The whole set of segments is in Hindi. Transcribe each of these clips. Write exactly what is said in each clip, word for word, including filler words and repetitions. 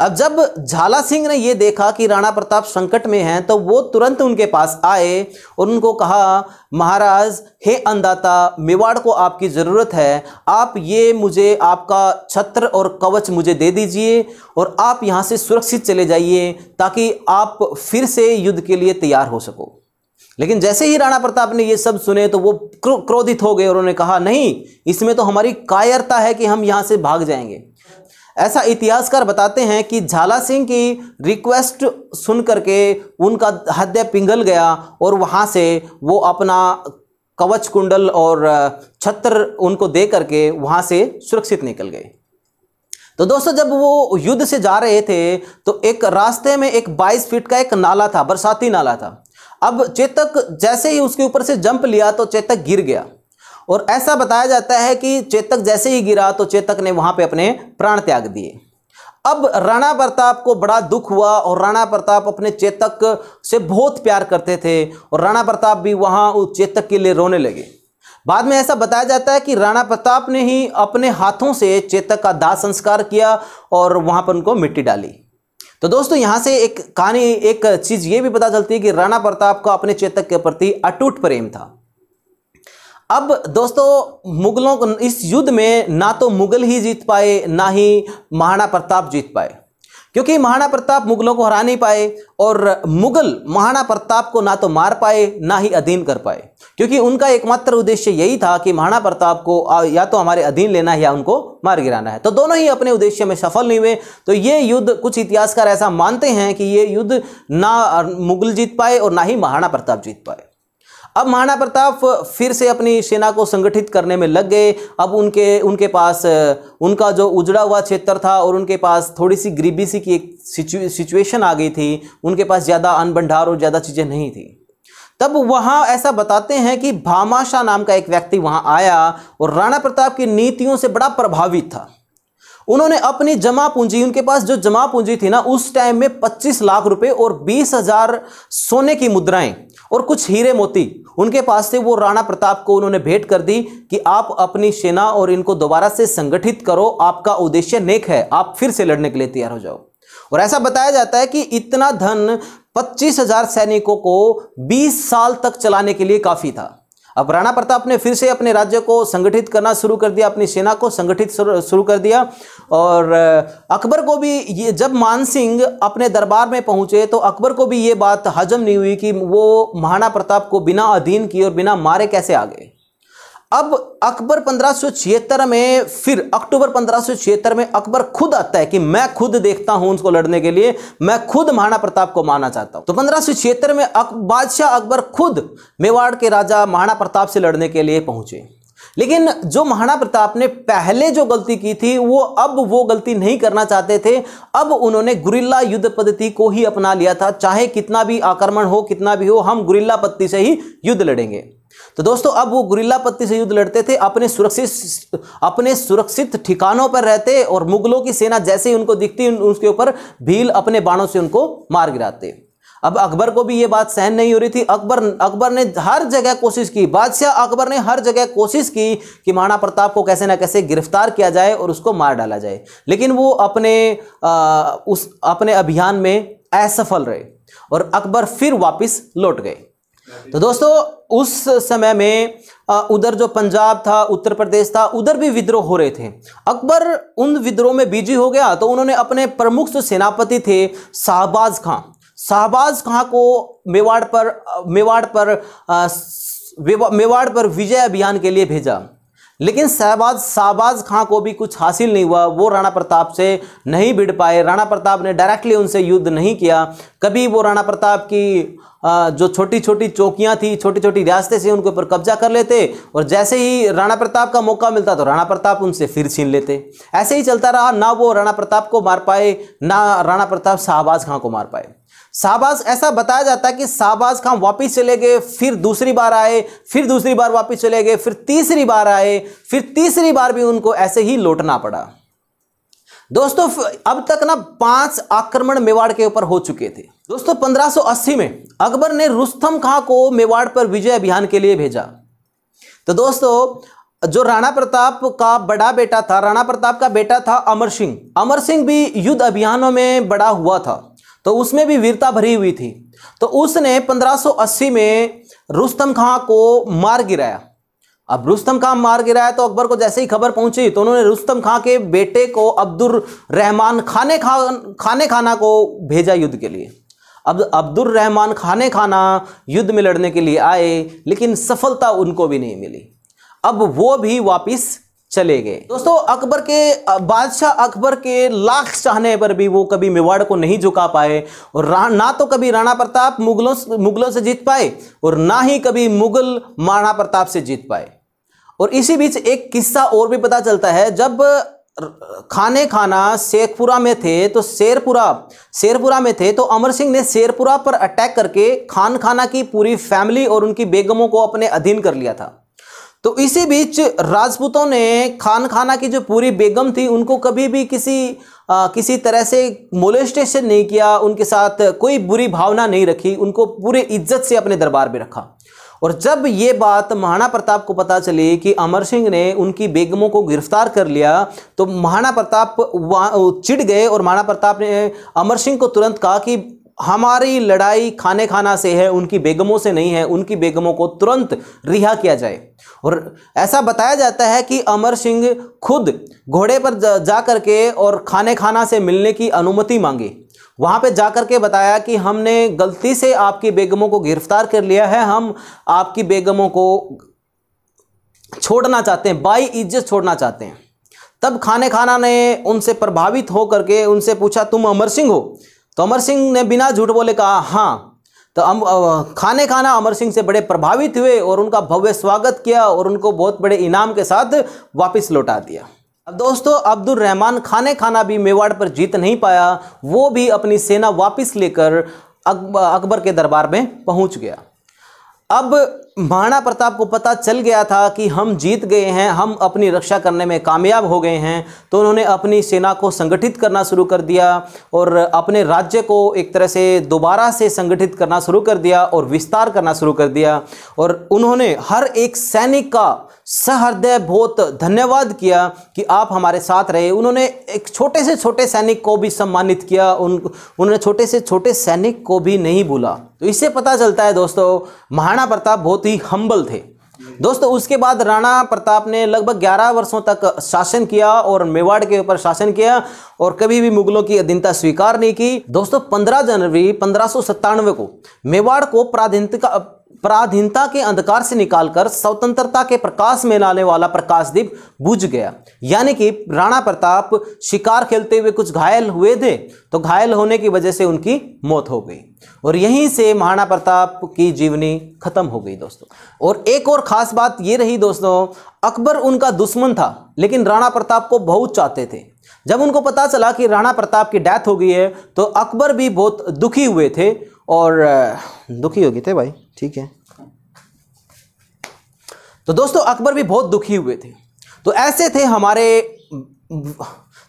अब जब झाला सिंह ने ये देखा कि राणा प्रताप संकट में हैं तो वो तुरंत उनके पास आए और उनको कहा, महाराज हे अन्नदाता, मेवाड़ को आपकी ज़रूरत है, आप ये मुझे आपका छत्र और कवच मुझे दे दीजिए और आप यहाँ से सुरक्षित चले जाइए ताकि आप फिर से युद्ध के लिए तैयार हो सको। लेकिन जैसे ही राणा प्रताप ने ये सब सुने तो वो क्रो, क्रोधित हो गए और उन्होंने कहा, नहीं, इसमें तो हमारी कायरता है कि हम यहाँ से भाग जाएंगे। ऐसा इतिहासकार बताते हैं कि झाला सिंह की रिक्वेस्ट सुन करके उनका हृदय पिघल गया और वहाँ से वो अपना कवच कुंडल और छत्र उनको दे करके वहाँ से सुरक्षित निकल गए। तो दोस्तों, जब वो युद्ध से जा रहे थे तो एक रास्ते में एक बाईस फीट का एक नाला था, बरसाती नाला था। अब चेतक जैसे ही उसके ऊपर से जंप लिया तो चेतक गिर गया और ऐसा बताया जाता है कि चेतक जैसे ही गिरा तो चेतक ने वहाँ पे अपने प्राण त्याग दिए। अब राणा प्रताप को बड़ा दुख हुआ और राणा प्रताप अपने चेतक से बहुत प्यार करते थे और राणा प्रताप भी वहाँ उस चेतक के लिए रोने लगे। बाद में ऐसा बताया जाता है कि राणा प्रताप ने ही अपने हाथों से चेतक का दाह संस्कार किया और वहाँ पर उनको मिट्टी डाली। तो दोस्तों, यहाँ से एक कहानी, एक चीज़ ये भी पता चलती है कि राणा प्रताप का अपने चेतक के प्रति अटूट प्रेम था। अब दोस्तों, मुगलों को इस युद्ध में ना तो मुगल ही जीत पाए ना ही महाराणा प्रताप जीत पाए, क्योंकि महाराणा प्रताप मुगलों को हरा नहीं पाए और मुगल महाराणा प्रताप को ना तो मार पाए ना ही अधीन कर पाए, क्योंकि उनका एकमात्र उद्देश्य यही था कि महाराणा प्रताप को या तो हमारे अधीन लेना है या उनको मार गिराना है। तो दोनों ही अपने उद्देश्य में सफल नहीं हुए। तो ये युद्ध, कुछ इतिहासकार ऐसा मानते हैं कि ये युद्ध ना मुगल जीत पाए और ना ही महाराणा प्रताप जीत पाए। अब महाराणा प्रताप फिर से अपनी सेना को संगठित करने में लग गए। अब उनके उनके पास उनका जो उजड़ा हुआ क्षेत्र था और उनके पास थोड़ी सी गरीबी सी की एक सिचु, सिचुएशन आ गई थी, उनके पास ज़्यादा अन्न भंडार और ज़्यादा चीज़ें नहीं थी। तब वहाँ ऐसा बताते हैं कि भामाशाह नाम का एक व्यक्ति वहाँ आया और राणा प्रताप की नीतियों से बड़ा प्रभावित था। उन्होंने अपनी जमा पूंजी, उनके पास जो जमा पूंजी थी ना उस टाइम में पच्चीस लाख रुपए और बीस हजार सोने की मुद्राएं और कुछ हीरे मोती उनके पास थे, वो राणा प्रताप को उन्होंने भेंट कर दी कि आप अपनी सेना और इनको दोबारा से संगठित करो, आपका उद्देश्य नेक है, आप फिर से लड़ने के लिए तैयार हो जाओ। और ऐसा बताया जाता है कि इतना धन पच्चीस हजार सैनिकों को बीस साल तक चलाने के लिए काफी था। अब राणा प्रताप ने फिर से अपने राज्य को संगठित करना शुरू कर दिया, अपनी सेना को संगठित शुरू कर दिया। और अकबर को भी ये, जब मान सिंह अपने दरबार में पहुंचे तो अकबर को भी ये बात हजम नहीं हुई कि वो महाराणा प्रताप को बिना अधीन किए और बिना मारे कैसे आ गए। अब अकबर पंद्रह सौ छिहत्तर में फिर अक्टूबर पंद्रह सौ छिहत्तर में अकबर खुद आता है कि मैं खुद देखता हूं उसको लड़ने के लिए, मैं खुद महाराणा प्रताप को मारना चाहता हूं। तो पंद्रह सौ छिहत्तर में बादशाह अकबर खुद मेवाड़ के राजा महाराणा प्रताप से लड़ने के लिए पहुंचे। लेकिन जो महाराणा प्रताप ने पहले जो गलती की थी वो अब वो गलती नहीं करना चाहते थे। अब उन्होंने गुरिल्ला युद्ध पद्धति को ही अपना लिया था, चाहे कितना भी आक्रमण हो कितना भी हो, हम गुरिल्ला पद्धति से ही युद्ध लड़ेंगे। तो दोस्तों, अब वो गुरिल्ला पद्धति से युद्ध लड़ते थे, अपने सुरक्षित अपने सुरक्षित ठिकानों पर रहते और मुगलों की सेना जैसे ही उनको दिखती उसके ऊपर भील अपने बाणों से उनको मार गिराते। अब अकबर को भी ये बात सहन नहीं हो रही थी। अकबर अकबर ने हर जगह कोशिश की, बादशाह अकबर ने हर जगह कोशिश की कि महाराणा प्रताप को कैसे ना कैसे गिरफ्तार किया जाए और उसको मार डाला जाए, लेकिन वो अपने आ, उस अपने अभियान में असफल रहे और अकबर फिर वापस लौट गए। तो दोस्तों, उस समय में उधर जो पंजाब था, उत्तर प्रदेश था, उधर भी विद्रोह हो रहे थे। अकबर उन विद्रोह में बिजी हो गया तो उन्होंने अपने प्रमुख जो सेनापति थे साहबाज़ खां साहबाज़ खां को मेवाड़ पर मेवाड़ पर मेवाड़ पर विजय अभियान के लिए भेजा, लेकिन साहबाज साहबाज़ खां को भी कुछ हासिल नहीं हुआ। वो राणा प्रताप से नहीं भिड़ पाए, राणा प्रताप ने डायरेक्टली उनसे युद्ध नहीं किया। कभी वो राणा प्रताप की जो छोटी छोटी चौकियां थी, छोटी छोटी रियासतें से उनके ऊपर कब्जा कर लेते और जैसे ही राणा प्रताप का मौका मिलता तो राणा प्रताप उनसे फिर छीन लेते। ऐसे ही चलता रहा, ना वो राणा प्रताप को मार पाए ना राणा प्रताप साहबाज़ खां को मार पाए। साहबाज ऐसा बताया जाता है कि साहबाज़ खां वापस चले गए, फिर दूसरी बार आए, फिर दूसरी बार वापस चले गए, फिर तीसरी बार आए, फिर तीसरी बार भी उनको ऐसे ही लौटना पड़ा। दोस्तों, अब तक ना पांच आक्रमण मेवाड़ के ऊपर हो चुके थे। दोस्तों, पंद्रह सौ अस्सी में अकबर ने रुस्तम खां को मेवाड़ पर विजय अभियान के लिए भेजा। तो दोस्तों, जो राणा प्रताप का बड़ा बेटा था, राणा प्रताप का बेटा था अमर सिंह। अमर सिंह भी युद्ध अभियानों में बड़ा हुआ था, तो उसमें भी वीरता भरी हुई थी। तो उसने पंद्रह सौ अस्सी में रुस्तम खां को मार गिराया। अब रुस्तम खां मार गिराया तो अकबर को जैसे ही खबर पहुंची तो उन्होंने रुस्तम खां के बेटे को अब्दुल रहमान खाने खाना खाना को भेजा युद्ध के लिए। अब अब्दुल रहमान खाने खाना युद्ध में लड़ने के लिए आए, लेकिन सफलता उनको भी नहीं मिली। अब वो भी वापस चले गए। दोस्तों, अकबर के बादशाह अकबर के लाख चाहने पर भी वो कभी मेवाड़ को नहीं झुका पाए, और ना तो कभी राणा प्रताप मुगलों मुगलों से जीत पाए और ना ही कभी मुगल राणा प्रताप से जीत पाए। और इसी बीच एक किस्सा और भी पता चलता है। जब खाने खाना शेरपुरा में थे तो शेरपुरा शेरपुरा में थे तो अमर सिंह ने शेरपुरा पर अटैक करके खान खाना की पूरी फैमिली और उनकी बेगमों को अपने अधीन कर लिया था। तो इसी बीच राजपूतों ने खान खाना की जो पूरी बेगम थी उनको कभी भी किसी आ, किसी तरह से मोलेस्टेशन नहीं किया, उनके साथ कोई बुरी भावना नहीं रखी, उनको पूरे इज्जत से अपने दरबार में रखा। और जब ये बात महाराणा प्रताप को पता चली कि अमर सिंह ने उनकी बेगमों को गिरफ्तार कर लिया, तो महाराणा प्रताप चिढ़ गए और महाराणा प्रताप ने अमर सिंह को तुरंत कहा कि हमारी लड़ाई खाने खाना से है, उनकी बेगमों से नहीं है, उनकी बेगमों को तुरंत रिहा किया जाए। और ऐसा बताया जाता है कि अमर सिंह खुद घोड़े पर जा कर के और खाने खाना से मिलने की अनुमति मांगी। वहाँ पे जाकर के बताया कि हमने गलती से आपकी बेगमों को गिरफ्तार कर लिया है, हम आपकी बेगमों को छोड़ना चाहते हैं, बाई इज्जत छोड़ना चाहते हैं। तब खाने खाना ने उनसे प्रभावित होकर के उनसे पूछा, तुम अमर सिंह हो? तो अमर सिंह ने बिना झूठ बोले कहा हाँ। तो अम खाने खाना अमर सिंह से बड़े प्रभावित हुए और उनका भव्य स्वागत किया और उनको बहुत बड़े इनाम के साथ वापस लौटा दिया। अब दोस्तों, अब्दुल रहमान खाने खाना भी मेवाड़ पर जीत नहीं पाया, वो भी अपनी सेना वापस लेकर अकबर के दरबार में पहुंच गया। अब महाराणा प्रताप को पता चल गया था कि हम जीत गए हैं, हम अपनी रक्षा करने में कामयाब हो गए हैं, तो उन्होंने अपनी सेना को संगठित करना शुरू कर दिया और अपने राज्य को एक तरह से दोबारा से संगठित करना शुरू कर दिया और विस्तार करना शुरू कर दिया। और उन्होंने हर एक सैनिक का सहृदय बहुत धन्यवाद किया कि आप हमारे साथ रहे। उन्होंने एक छोटे से छोटे सैनिक को भी सम्मानित किया, उन उन्होंने छोटे से छोटे सैनिक को भी नहीं भूला। तो इससे पता चलता है दोस्तों, महाराणा प्रताप बहुत ही हम्बल थे। दोस्तों, उसके बाद राणा प्रताप ने लगभग ग्यारह वर्षों तक शासन किया और मेवाड़ के ऊपर शासन किया और कभी भी मुगलों की अधीनता स्वीकार नहीं की। दोस्तों, पंद्रह जनवरी पंद्रह सौ सत्तानवे को मेवाड़ को प्राधीनता पराधीनता के अंधकार से निकालकर स्वतंत्रता के प्रकाश में लाने वाला प्रकाशदीप बुझ गया। यानी कि राणा प्रताप शिकार खेलते हुए कुछ घायल हुए थे, तो घायल होने की वजह से उनकी मौत हो गई और यहीं से महाराणा प्रताप की जीवनी खत्म हो गई। दोस्तों, और एक और खास बात ये रही दोस्तों, अकबर उनका दुश्मन था लेकिन राणा प्रताप को बहुत चाहते थे। जब उनको पता चला कि राणा प्रताप की डेथ हो गई है तो अकबर भी बहुत दुखी हुए थे और दुखी हो गए थे भाई, ठीक है। तो दोस्तों, अकबर भी बहुत दुखी हुए थे। तो ऐसे थे हमारे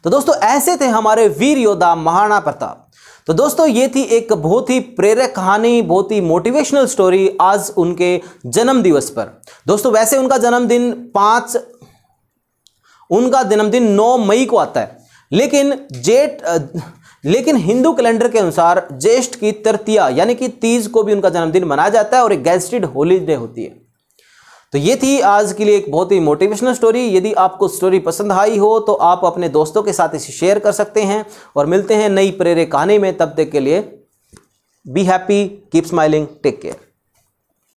तो दोस्तों ऐसे थे हमारे वीर योद्धा महाराणा प्रताप। तो दोस्तों, ये थी एक बहुत ही प्रेरक कहानी, बहुत ही मोटिवेशनल स्टोरी आज उनके जन्मदिवस पर। दोस्तों, वैसे उनका जन्मदिन पाँच उनका जन्मदिन नौ मई को आता है, लेकिन जेठ लेकिन हिंदू कैलेंडर के अनुसार ज्येष्ठ की तृतीया यानी कि तीज को भी उनका जन्मदिन मनाया जाता है और एक गैस्टेड हॉलीडे होती है। तो ये थी आज के लिए एक बहुत ही मोटिवेशनल स्टोरी। यदि आपको स्टोरी पसंद आई हो तो आप अपने दोस्तों के साथ इसे शेयर कर सकते हैं और मिलते हैं नई प्रेरक कहानी में। तब तक के लिए be happy, keep smiling, take care.